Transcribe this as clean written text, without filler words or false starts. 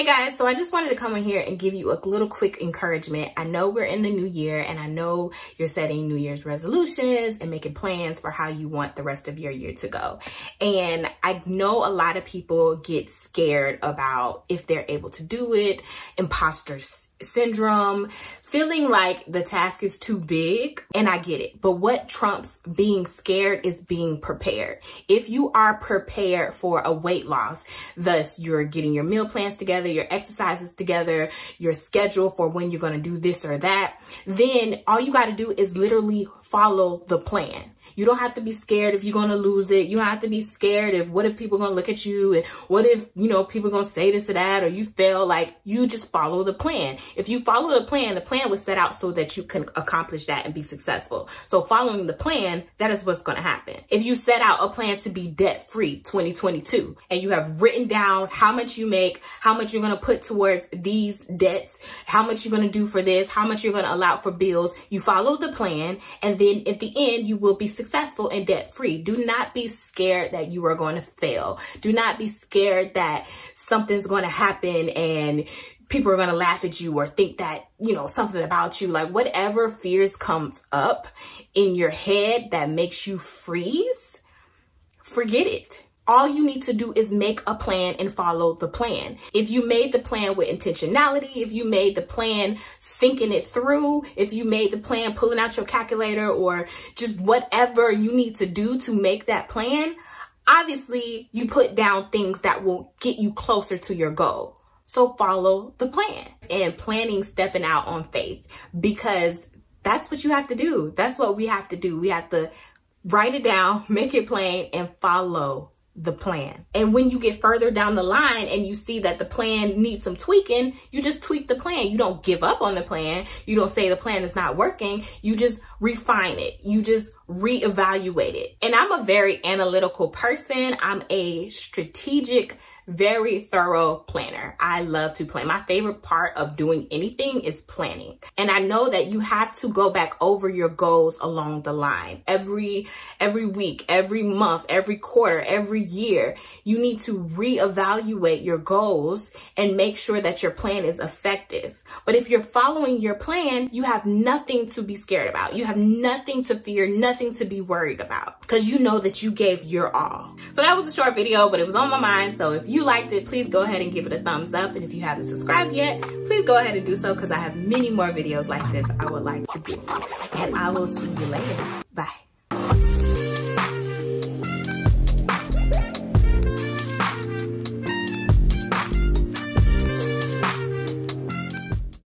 Hey guys, so I just wanted to come in here and give you a little quick encouragement. I know we're in the new year and I know you're setting New Year's resolutions and making plans for how you want the rest of your year to go. And I know a lot of people get scared about if they're able to do it, imposter syndrome, feeling like the task is too big, and I get it. But what trumps being scared is being prepared. If you are prepared for a weight loss, thus you're getting your meal plans together, your exercises together, your schedule for when you're going to do this or that, then all you got to do is literally follow the plan. You don't have to be scared if you're going to lose it. You don't have to be scared if what if people going to look at you and what if, you know, people going to say this or that or you fail. Like, you just follow the plan. If you follow the plan was set out so that you can accomplish that and be successful. So following the plan, that is what's going to happen. If you set out a plan to be debt free 2022 and you have written down how much you make, how much you're going to put towards these debts, how much you're going to do for this, how much you're going to allow for bills, you follow the plan. And then at the end, you will be successful and debt free. Do not be scared that you are going to fail. Do not be scared that something's going to happen and people are going to laugh at you or think that, you know, something about you. Like, whatever fears comes up in your head that makes you freeze, forget it. All you need to do is make a plan and follow the plan. If you made the plan with intentionality, if you made the plan thinking it through, if you made the plan pulling out your calculator or just whatever you need to do to make that plan, obviously you put down things that will get you closer to your goal. So follow the plan. And planning, stepping out on faith, because that's what you have to do. That's what we have to do. We have to write it down, make it plain, and follow the plan. And when you get further down the line and you see that the plan needs some tweaking, you just tweak the plan. You don't give up on the plan. You don't say the plan is not working. You just refine it. You just reevaluate it. And I'm a very analytical person. I'm a strategic, very thorough planner. I love to plan. My favorite part of doing anything is planning. And I know that you have to go back over your goals along the line. Every week, every month, every quarter, every year, you need to reevaluate your goals and make sure that your plan is effective. But if you're following your plan, you have nothing to be scared about. You have nothing to fear, nothing to be worried about, because you know that you gave your all. So that was a short video, but it was on my mind. So if you liked it, please go ahead and give it a thumbs up, and if you haven't subscribed yet, please go ahead and do so, because I have many more videos like this I would like to do, and I will see you later. Bye.